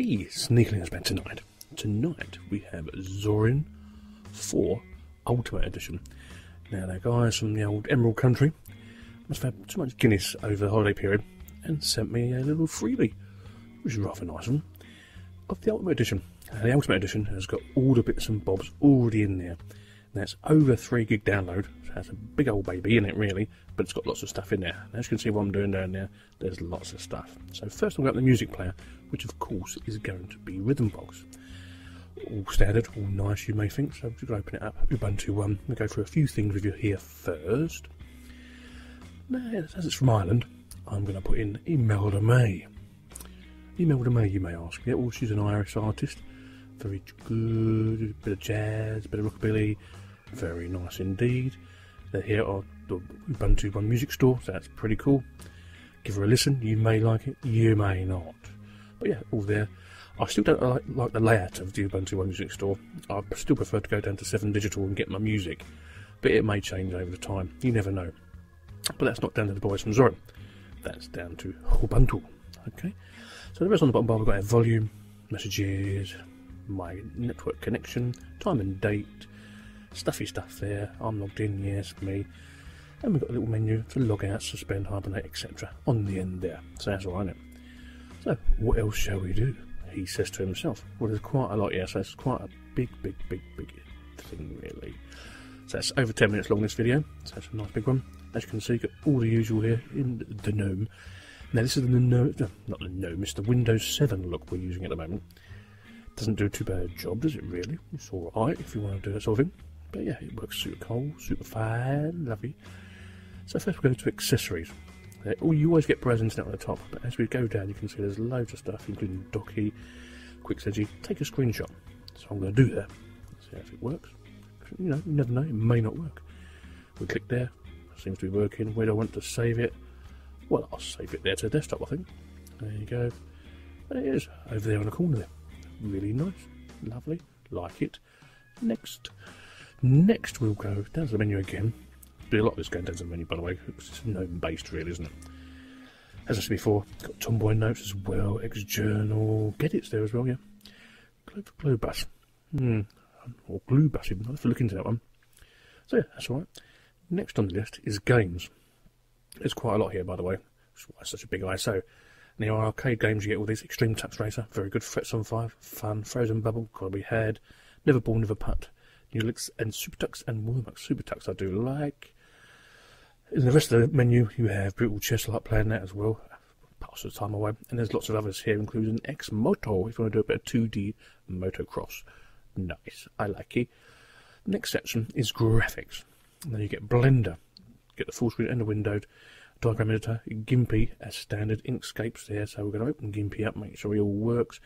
Hey, sneaking us back tonight. Tonight we have Zorin 4 Ultimate Edition. Now, the guys from the old Emerald Country must have had too much Guinness over the holiday period and sent me a little freebie, which is rather nice of them, of the Ultimate Edition. Now, the Ultimate Edition has got all the bits and bobs already in there. And that's over 3 gig download, so that's a big old baby in it really, but it's got lots of stuff in there. And as you can see what I'm doing down there, there's lots of stuff. So first I've got the music player, which of course is going to be Rhythmbox. All standard, all nice you may think, so we're going to open it up, Ubuntu One. We'll go through a few things with you here first. Now, as it's from Ireland, I'm going to put in Imelda May. Imelda May, you may ask. Yeah, well, she's an Irish artist. Very good, bit of jazz, bit of rockabilly, very nice indeed. They're here at the Ubuntu One music store, so that's pretty cool. Give her a listen, you may like it, you may not. But yeah, all there. I still don't like the layout of the Ubuntu One music store. I still prefer to go down to 7 Digital and get my music, but it may change over the time, you never know. But that's not down to the boys from Zorin, that's down to Ubuntu. Okay, so the rest on the bottom bar we've got our volume, messages, my network connection, time and date, stuffy stuff there, I'm logged in, yes, me, and we've got a little menu to log out, suspend, hibernate, etc. on the end there, so that's all I know. So, what else shall we do? He says to himself. Well, there's quite a lot, yeah, so it's quite a big thing, really. So that's over 10 minutes long, this video, so that's a nice big one. As you can see, you've got all the usual here in the GNOME. Now, this is the GNOME, not the GNOME, it's the Windows 7 look we're using at the moment. Doesn't do too bad a job, does it really? It's alright if you want to do that sort of thing. But yeah, it works super cool, super fine, lovely. So first we'll go to accessories. You always get browsing internet on the top, but as we go down you can see there's loads of stuff, including Docky, QuickSedgy. Take a screenshot. So I'm going to do that. See if it works. You know, you never know, it may not work. We click there, it seems to be working. Where do I want to save it? Well, I'll save it there to the desktop, I think. There you go. And it is, over there on the corner there. Really nice, lovely, like it. Next we'll go down to the menu again. There'll be a lot of this going down to the menu, by the way, because it's GNOME based really, isn't it? As I said before, got Tomboy Notes as well, X Journal, Gedit's there as well, yeah. Glue Bus, or Glue Bus, even. I'll have to look into that one. So yeah, that's alright. Next on the list is games. There's quite a lot here, by the way, which is why it's such a big ISO. Now, our arcade games, you get all these Extreme Tux Racer, very good, Frets on Fire, fun, Frozen Bubble, gotta be had, Neverball, Neverputt, Linux and Supertux, and more like Supertux I do like. In the rest of the menu, you have Brutal Chess, I like playing that as well, pass the time away, and there's lots of others here, including X Moto, if you want to do a bit of 2D motocross. Nice, I like it. Next section is graphics, and then you get Blender, get the full screen and the windowed. Diagram editor, Gimpy as standard, Inkscape's there, so we're going to open Gimpy up, make sure it all works.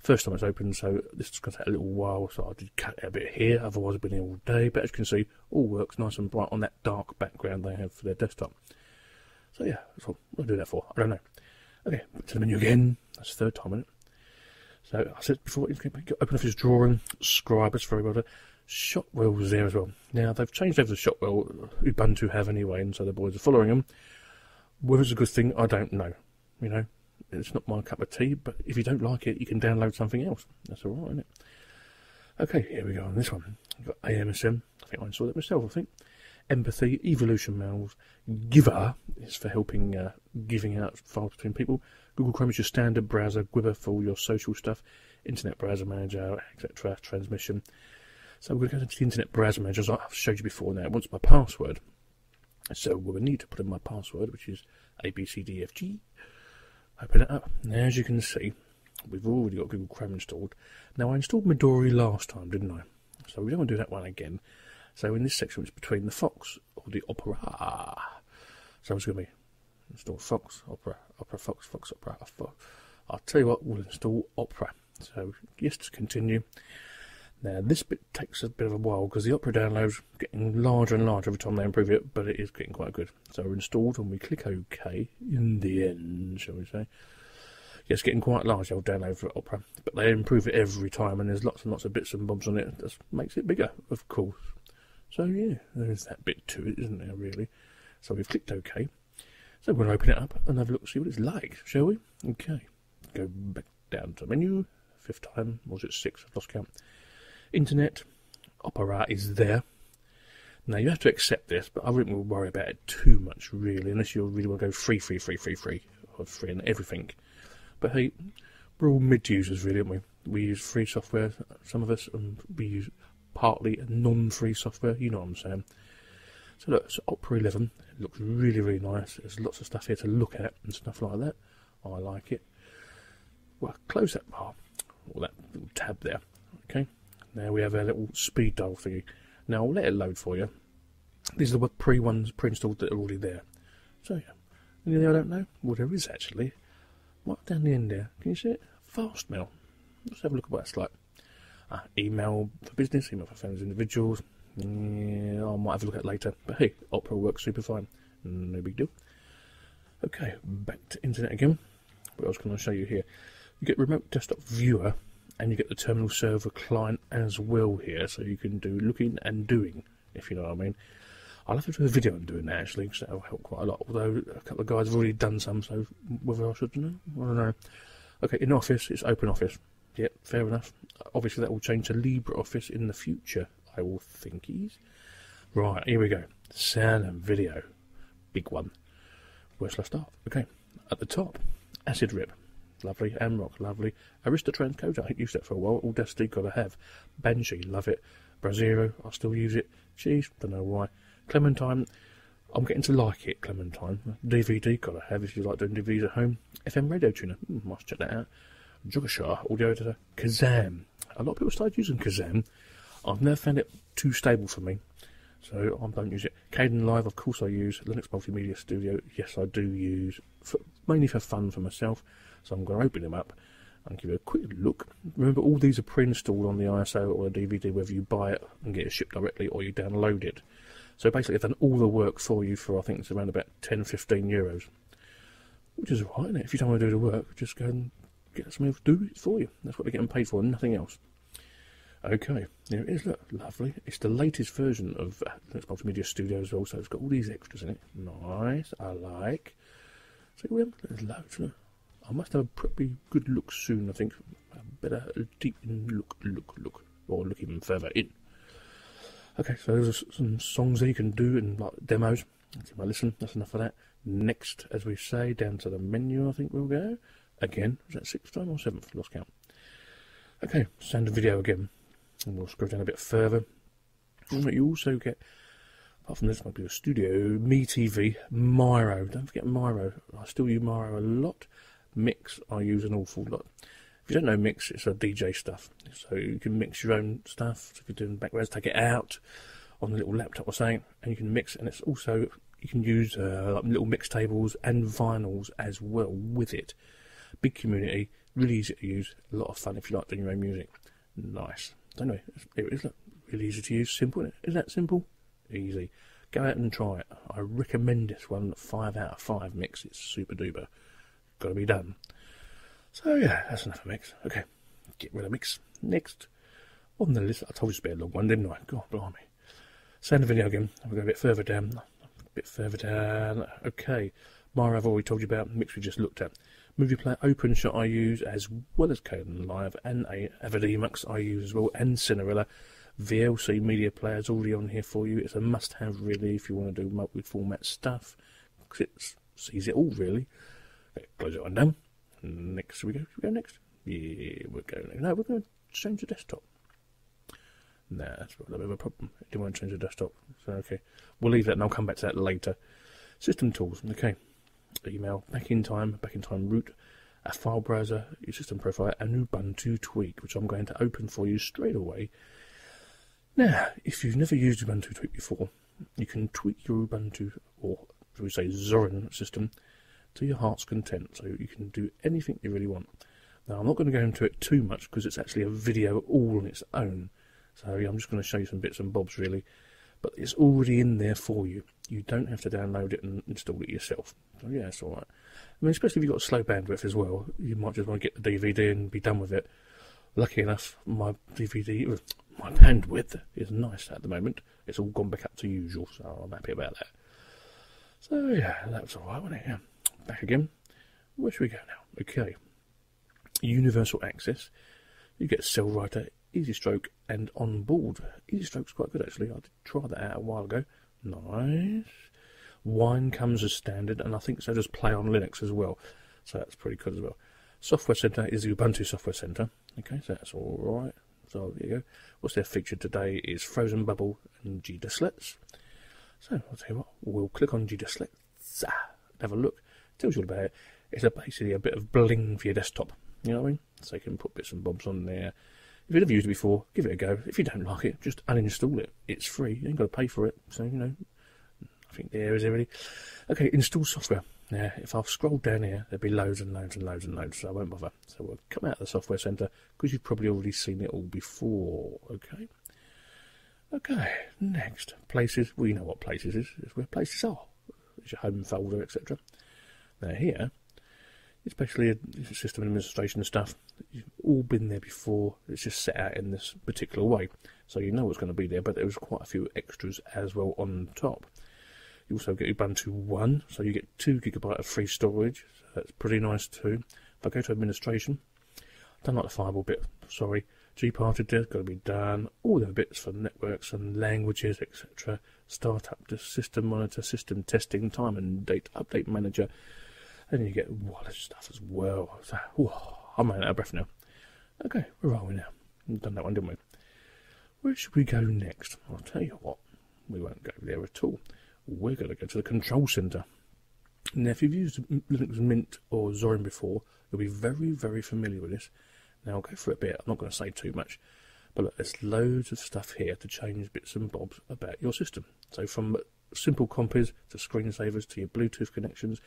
First time it's open, so this is going to take a little while, so I did cut it a bit here, otherwise I've been here all day, but as you can see, all works nice and bright on that dark background they have for their desktop. So yeah, that's all I'll do that for, I don't know. Okay, back to the menu again, that's the third time in it. So I said before, open up his drawing, scribe, it's very well done. Shotwell was there as well. Now, they've changed over to Shotwell, Ubuntu have anyway, and so the boys are following them. Whether it's a good thing, I don't know. You know, it's not my cup of tea, but if you don't like it, you can download something else. That's all right, isn't it? Okay, here we go on this one. We've got AMSM, I think I saw that myself, I think. Empathy, Evolution Mails, Giver is for helping, giving out files between people. Google Chrome is your standard browser, Quiver for all your social stuff, Internet Browser Manager, etc., Transmission. So we're going to go to the Internet Browser Manager, as I've showed you before now. It wants my password. So we'll need to put in my password, which is ABCDFG. Open it up. Now, as you can see, we've already got Google Chrome installed. Now, I installed Midori last time, didn't I? So we don't want to do that one again. So in this section, it's between the Fox or the Opera. So it's going to be install Fox, Opera, Fox, Opera. I'll tell you what, we'll install Opera. So yes, to continue. Now, this bit takes a bit of a while because the Opera downloads are getting larger and larger every time they improve it, but it is getting quite good. So we're installed and we click OK in the end, shall we say. Yeah, it's getting quite large, the old download for Opera, but they improve it every time and there's lots and lots of bits and bobs on it. That makes it bigger, of course. So, yeah, there's that bit to it, isn't there, really? So we've clicked OK. So we'll open it up and have a look and see what it's like, shall we? Okay, go back down to the menu, fifth time, or was it sixth? I've lost count. Internet, Opera is there. Now, you have to accept this, but I wouldn't worry about it too much, really, unless you really want to go free, or free and everything. But hey, we're all mid-users, really, aren't we? We use free software, some of us, and we use partly non-free software, you know what I'm saying. So look, it's Opera 11. It looks really, really nice. There's lots of stuff here to look at and stuff like that. I like it. Well, close that bar, or that little tab there. Okay, now we have our little speed dial thingy. Now I'll let it load for you. These are the pre-ones pre-installed that are already there. So yeah, anything I don't know? Well, there is actually. Right down the end there, can you see it? Fast mail. Let's have a look at what that's like. Email for business, email for families, individuals. Yeah, I might have a look at it later. But hey, Opera works super fine. No big deal. Okay, back to internet again. What else can I show you here? You get remote desktop viewer, and you get the terminal server client as well here, so you can do looking and doing, if you know what I mean. I'll have to do a video on doing that actually, because that will help quite a lot, although a couple of guys have already done some, so whether I should know, I don't know. Okay, in Office, it's Open Office. Yep, fair enough. Obviously that will change to LibreOffice in the future, I will thinkies. Right, here we go. Sound and video. Big one. Where shall I start? Okay, at the top, Acid Rip. Lovely. Amrock, lovely. Arista Transcoder, I used that for a while. Audacity, gotta have. Banshee, love it. Brazero, I still use it. Jeez, don't know why. Clementine, I'm getting to like it, Clementine. DVD, gotta have if you like doing DVDs at home. FM Radio Tuner, must check that out. Jugashar, Audio Editor. Kazam. A lot of people started using Kazam. I've never found it too stable for me, so I don't use it. Kdenlive, of course I use. Linux Multimedia Studio, yes I do use. Mainly for fun for myself. So I'm going to open them up and give it a quick look. Remember, all these are pre-installed on the ISO or the DVD, whether you buy it and get it shipped directly or you download it. So basically, I've done all the work for you for, I think it's around about 10–15 euros. Which is right, isn't it? If you don't want to do the work, just go and get somebody to do it for you. That's what they're getting paid for, and nothing else. Okay, there it is, look, lovely. It's the latest version of Linux Multimedia Studio as well, so it's got all these extras in it. Nice, I like. So there's loads, look. I must have a pretty good look soon, I think. I better deep in look, or look even further in. Okay, so there's some songs that you can do and like demos. That's my listen, that's enough of that. Next, as we say, down to the menu, I think we'll go. Again, was that sixth time or seventh? Lost count. Okay, sound and video again. And we'll scroll down a bit further. You also get, apart from this, might be a studio, MeTV, Miro. Don't forget Miro. I still use Miro a lot. Mixxx, I use an awful lot. If you don't know Mixxx, it's a DJ stuff. So you can mix your own stuff. So if you're doing backgrounds, take it out on the little laptop or something, and you can mix. And it's also, you can use like little mix tables and vinyls as well with it. Big community, really easy to use, a lot of fun if you like doing your own music. Nice. Don't know, here it is, look, really easy to use, simple, isn't it? Is that simple? Easy. Go out and try it. I recommend this one, 5 out of 5 Mixxx, it's super duper. Got to be done. So yeah, that's enough of Mixxx. Okay, get rid of Mixxx. Next on the list, I told you it's a bit long one, didn't I? God blimey. Sound and video again. We'll go a bit further down. Okay, Miro I've already told you about. Mixxx we just looked at. Movie player, OpenShot I use as well as Kdenlive and Avidemux I use as well, and Cinerilla. VLC media player is already on here for you. It's a must-have really if you want to do multi-format stuff. Cause it sees it all really. Close it on down. Next we go. Should we go next? Yeah, we're going. No, we're going to change the desktop. Nah, that's a little bit of a problem. I didn't want to change the desktop. So okay, we'll leave that, and I'll come back to that later. System tools. Okay, email. Back in time root. A file browser. Your system profile. And Ubuntu Tweak, which I'm going to open for you straight away. Now, if you've never used Ubuntu Tweak before, you can tweak your Ubuntu, or as we say, Zorin system, to your heart's content, so you can do anything you really want. Now I'm not going to go into it too much because it's actually a video all on its own, so I'm just going to show you some bits and bobs really, but it's already in there for you. You don't have to download it and install it yourself, so yeah, it's alright. I mean, especially if you've got slow bandwidth as well, you might just want to get the DVD and be done with it. Lucky enough, my bandwidth is nice at the moment. It's all gone back up to usual, so I'm happy about that. So yeah, that was alright, wasn't it? Yeah. Back again. Where should we go now? Okay, universal access. You get cell writer, easy stroke, and on board. Easy stroke's quite good actually. I did try that out a while ago. Nice. Wine comes as standard, and I think so does Play on Linux as well. So that's pretty good as well. Software Center is the Ubuntu Software Center. Okay, so that's all right. So there you go. What's their feature today is Frozen Bubble and gdislets. So I'll tell you what, we'll click on gdislets, have a look. Tells you all about it. It's basically a bit of bling for your desktop. You know what I mean? So you can put bits and bobs on there. If you've never used it before, give it a go. If you don't like it, just uninstall it. It's free. You ain't got to pay for it. So, you know, I think there is everything. Okay, install software. Now, if I've scrolled down here, there'll be loads and loads and loads and loads, so I won't bother. So we'll come out of the Software Center, because you've probably already seen it all before, okay? Okay, next, Places. Well, you know what Places is. It's where Places are. It's your home folder, etc. Now here, it's basically a system administration stuff. You've all been there before. It's just set out in this particular way. So you know what's going to be there, but there's quite a few extras as well on top. You also get Ubuntu One, so you get 2 GB of free storage. So that's pretty nice too. If I go to administration, I don't like the firewall bit, sorry. Gparted there's got to be done. All the bits for networks and languages, etc. Startup, system monitor, system testing, time and date, update manager. And you get wallet stuff as well. So, whoa, I'm out of breath now. Okay, where are we now? We've done that one, didn't we? Where should we go next? I'll tell you what, we won't go there at all. We're going to go to the Control Center. Now, if you've used Linux Mint or Zorin before, you'll be very, very familiar with this. Now, I'll go for a bit. I'm not going to say too much. But look, there's loads of stuff here to change bits and bobs about your system. So from simple Compiz to screensavers to your Bluetooth connections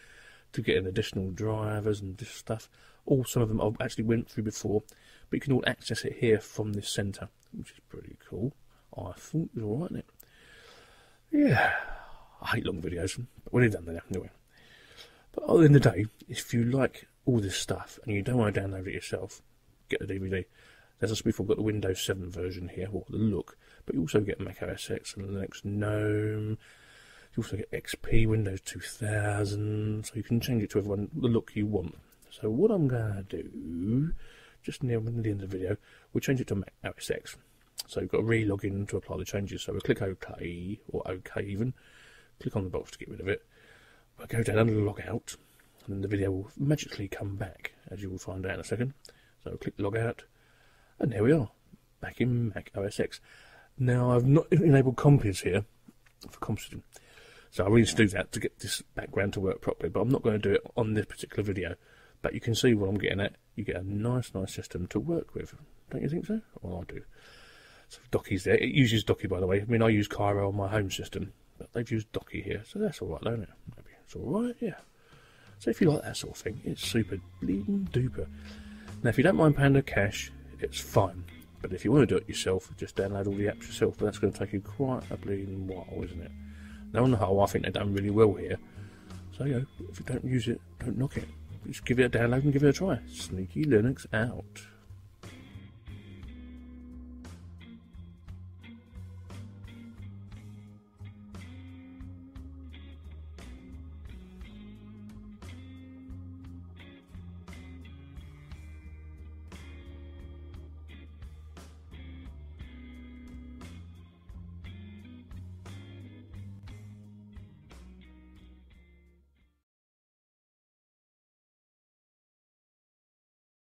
to getting additional drivers and this stuff. All some of them I've actually went through before. But you can all access it here from this center, which is pretty cool. I think it's all right, isn't it? Yeah. I hate long videos, but we've done that now, anyway. But at the end of the day, if you like all this stuff and you don't want to download it yourself, get the DVD. As I said before, we've got the Windows 7 version here, or the look, but you also get Mac OS X and Linux GNOME. You also get XP, Windows 2000, so you can change it to everyone the look you want. So what I'm going to do, just near the end of the video, we'll change it to Mac OS X. So you've got to re-log in to apply the changes, so we'll click OK, or OK even. Click on the box to get rid of it. I'll go down and log out, and then the video will magically come back, as you will find out in a second. So click log out, and there we are, back in Mac OS X. Now I've not enabled Compiz here for compositing, so I really need to do that to get this background to work properly. But I'm not going to do it on this particular video. But you can see what I'm getting at. You get a nice, nice system to work with, don't you think so? Well, I do. So Docky's there. It uses Docky, by the way. I mean, I use Cairo on my home system. But they've used Docky here, so that's alright, don't it? Maybe it's alright, yeah. So if you like that sort of thing, it's super bleeding duper. Now, if you don't mind paying the cash, it's fine. But if you want to do it yourself, just download all the apps yourself, but that's going to take you quite a bleeding while, isn't it? Now, on the whole, I think they've done really well here. So, you know, if you don't use it, don't knock it. Just give it a download and give it a try. Sneaky Linux out.